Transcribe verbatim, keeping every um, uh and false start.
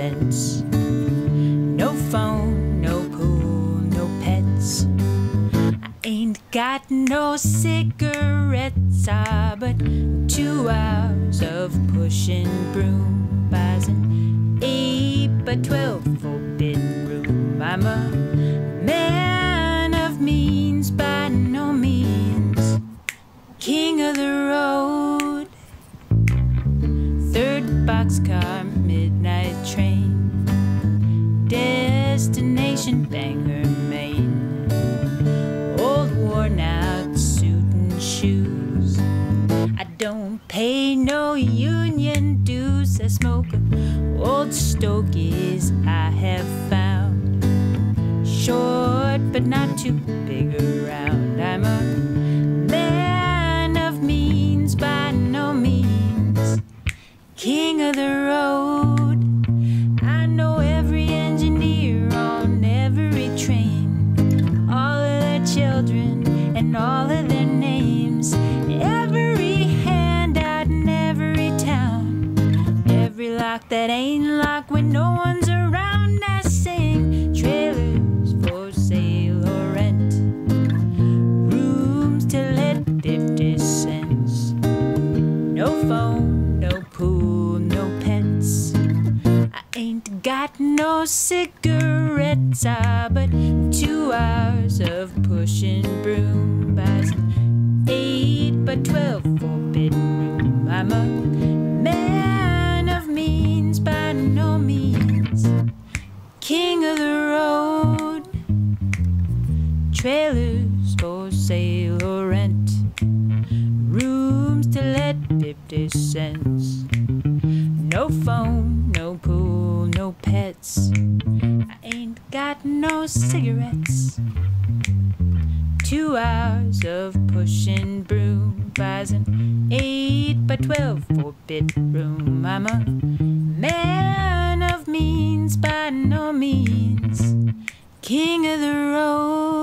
sense. No phone, no pool, no pets. I ain't got no cigarettes, ah, but two hours of pushing broom buys an eight by twelve four bit room. I'm a man of means, by no means king of the road. Third boxcar, midnight train. Destination Bangor, Maine. Old worn out suit and shoes. I don't pay no union dues. I smoke old stogies I have found. Short but not too big around. I'm a man of means, by no means king of the road. I know every engineer on every train, all of their children and all of their names, every handout in every town, every lock that ain't locked when no one's around. I sing trailers for sale or rent, rooms to let fifty cents, no phone, no pool, no pets. Ain't got no cigarettes, ah, but two hours of pushing broom buys an eight by twelve four-bedroom. I'm a man of means, by no means king of the road. Trailers for sale or rent, rooms to let fifty cents, no phone, no pool, no pets. I ain't got no cigarettes. Two hours of pushing broom buys an eight by twelve four-bit room. I'm a man of means, by no means king of the road.